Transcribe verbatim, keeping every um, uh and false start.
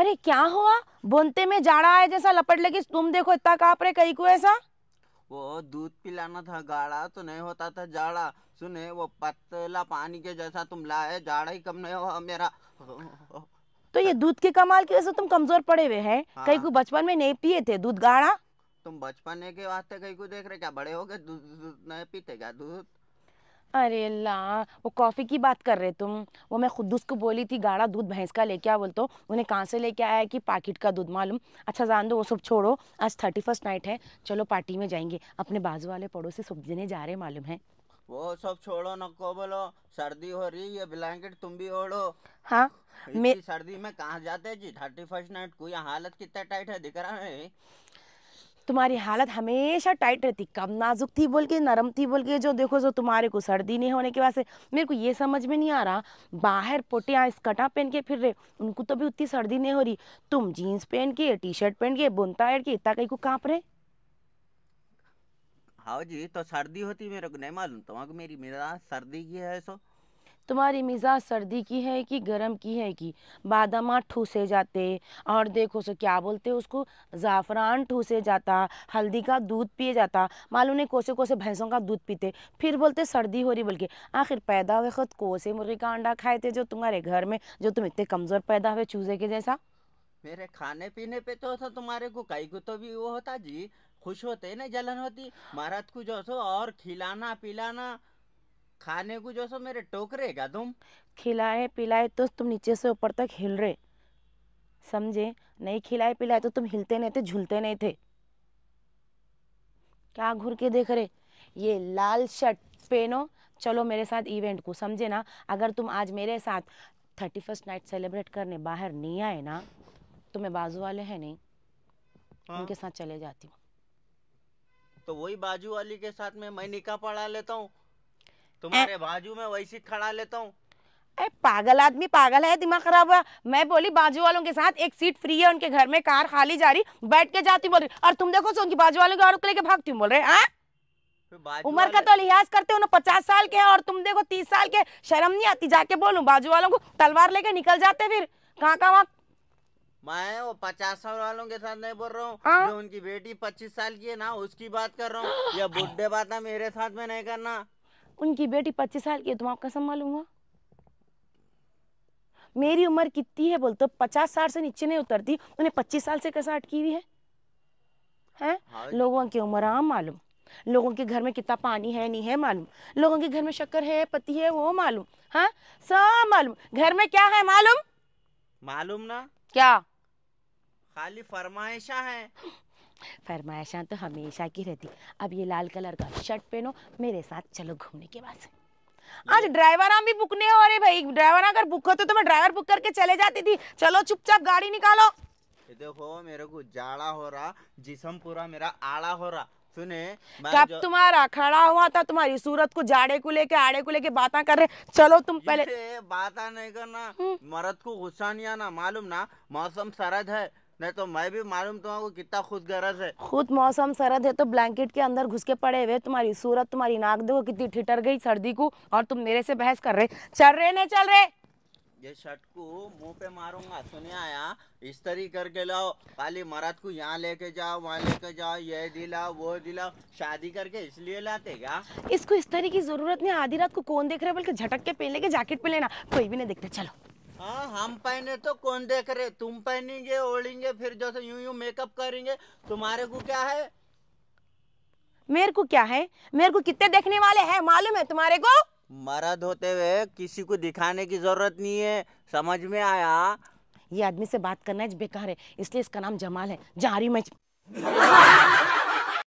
अरे क्या हुआ? बोनते में जाड़ा आए जैसा लपट लगी। तुम देखो इतना कांप रहे, कहीं को ऐसा? वो दूध पिलाना था, गाढ़ा तो नहीं होता था जाड़ा। सुने वो पतला पानी के जैसा तुम लाए, जाड़ा ही कम नहीं हुआ मेरा। तो ये दूध के कमाल की वजह से तुम कमजोर पड़े हुए हैं। हाँ। कहीं को बचपन में नहीं पिए थे दूध गाढ़ा? तुम बचपन के वास्ते कहीं को देख रहे क्या? बड़े हो गए दूध नहीं पीते क्या दूध? अरे ला, वो कॉफ़ी की बात कर रहे तुम। वो मैं खुद उसको बोली थी गाढ़ा दूध भैंस का लेके आ, बोलते उन्हें कहाँ से लेके आया कि पैकेट का दूध मालूम। अच्छा जान दो, वो सब छोड़ो। आज थर्टी फर्स्ट नाइट है, चलो पार्टी में जाएंगे। अपने बाजू वाले पड़ोसी सब देने जा रहे मालूम है। वो सब छोड़ो, नको बोलो, सर्दी हो रही है, ब्लैंकेट तुम भी ओढ़ो। हाँ, मे... सर्दी में कहाँ जाते जी थर्टी फर्स्ट नाइट को? यहाँ हालत कितना टाइट है दिख रहा है। तुम्हारी हालत हमेशा टाइट रहती। कब नाजुक थी बोल के, नरम थी बोल के, जो देखो जो। तुम्हारे को सर्दी नहीं होने के वजह से मेरे को ये समझ में नहीं आ रहा। बाहर पोटियाँ स्कर्टा पहन के फिर रहे, उनको तो भी उतनी सर्दी नहीं हो रही। तुम जीन्स पहन के, टी शर्ट पहन के, बुनता एड के इतना कहीं को काँप रहे। हाँ जी, तो सर्दी होती मेरे को नहीं मालूम। तुम्हारी मेरी मिजाज सर्दी की है सो? तुम्हारी मिजाज सर्दी की है कि गर्म की है कि बादाम ठूसे जाते और देखो सो क्या बोलते उसको, ज़ाफ़रान ठूसे जाता, हल्दी का दूध पिए जाता मालूम नहीं। कोसे कोसे भैंसों का दूध पीते फिर बोलते सर्दी हो रही बोल के। आखिर पैदा हुए खुद कोसे मुर्गी का अंडा खाए थे जो तुम्हारे घर में, जो तुम इतने कमज़ोर पैदा हुए चूजे के जैसा। मेरे खाने पीने पे तो तुम्हारे को कई को तो भी वो होता जी, खुश होते ना, जलन होती। महाराज को जो सो और खिलाना पिलाना, खाने को जो सो मेरे टोकरे का तुम खिलाए पिलाए तो तुम नीचे से ऊपर तक हिल रहे, समझे? नहीं खिलाए पिलाए तो तुम हिलते नहीं थे, झूलते नहीं थे। क्या घूर के देख रहे? ये लाल शर्ट पहनो, चलो मेरे साथ इवेंट को, समझे ना? अगर तुम आज मेरे साथ थर्टी फर्स्ट नाइट सेलिब्रेट करने बाहर नहीं आए ना, तुम्हें बाजू वाले हैं नहीं? हाँ। उनके साथ चले जाती हूँ। तो वही बाजू वाली के साथ में मैं निकाह पढ़ा लेता हूँ, तुम्हारे बाजू में वैसी खड़ा लेता हूँ। अरे पागल आदमी, पागल है, दिमाग खराब है। मैं बोली बाजू वालों के साथ एक सीट फ्री है उनके घर में, कार खाली जा रही, बैठ के जाती बोल रही, और तुम देखो सो उनकी बाजू वालों की औरत लेके भागती बोल रहे हैं। उम्र का तो लिहाज करते हो ना, पचास साल के हैं और तुम देखो तीस साल के, शर्म नहीं आती? जाके बोलूँ बाजू वालों को, तलवार लेके निकल जाते फिर कहाँ कहाँ। मैं वो पचास साल वालों के साथ नहीं बोल रहा हूँ, जो उनकी बेटी पच्चीस साल की है ना उसकी बात कर रहा हूँ। या बुढ़े बात ना मेरे साथ में नहीं करना। उनकी बेटी पच्चीस साल की है, तुम आपका संभालूंगा? मेरी उम्र कितनी है बोलते? पचास साल से नीचे नहीं उतरती, उन्हें पच्चीस साल से कैसा अटकी हुई है, है? हाँ। लोगों की उम्र आम मालूम, लोगों के घर में कितना पानी है नहीं है मालूम, लोगों के घर में शक्कर है पति है वो मालूम, हाँ सब मालूम। घर में क्या है मालूम? मालूम ना क्या? खाली फरमाइशा है। फरमाइशा तो हमेशा की रहती। अब ये लाल कलर का शर्ट पहनो, मेरे साथ चलो घूमने के बाद। आज ड्राइवर हम भी बुकने हो रहे भाई। ड्राइवर अगर बुक होते तो मैं ड्राइवर बुक करके चले जाती थी। चलो चुपचाप गाड़ी निकालो। देखो मेरे को जाड़ा हो रहा, जिस्म पूरा मेरा आड़ा हो रहा। सुने, कब तुम्हारा खड़ा हुआ था? तुम्हारी सूरत को जाड़े को लेके आड़े को लेके बातें कर रहे। चलो तुम पहले बाता नहीं करना, मर्द को गुस्सा नहीं आना मालूम ना। मौसम सरद है, नहीं तो मैं भी मालूम तुम्हारा कितना खुद गरज है। खुद मौसम सरद है तो ब्लैंकेट के अंदर घुस के पड़े हुए। तुम्हारी सूरत, तुम्हारी नाक देखो कितनी ठिठर गई सर्दी को, और तुम मेरे से बहस कर रहे। चल रहे नहीं चल रहे? ये शर्ट को मुंह पे मारूंगा। सुने आया, इस्तरी करके लाओ, खाली मर्द को यहाँ लेके जाओ वहाँ लेके जाओ, ये दिलाओ वो दिलाओ। शादी करके इसलिए लाते क्या? इसको इस्तरी की जरूरत नहीं। आधी रात को कौन देख रहे, बल्कि झटक के पहन लेके जैकेट पहन लेना, कोई भी नहीं देखते। चलो। हाँ, हम पहने तो कौन देख रहे? तुम पहनेंगे ओढ़ेंगे फिर जैसे यूं यूं मेकअप करेंगे। तुम्हारे को क्या है? मेरे को क्या है? मेरे को कितने देखने वाले हैं मालूम है तुम्हारे को? मर्द होते हुए किसी को दिखाने की जरूरत नहीं है, समझ में आया? ये आदमी से बात करना बेकार है, इसलिए इसका नाम जमाल है। जा रही मैं।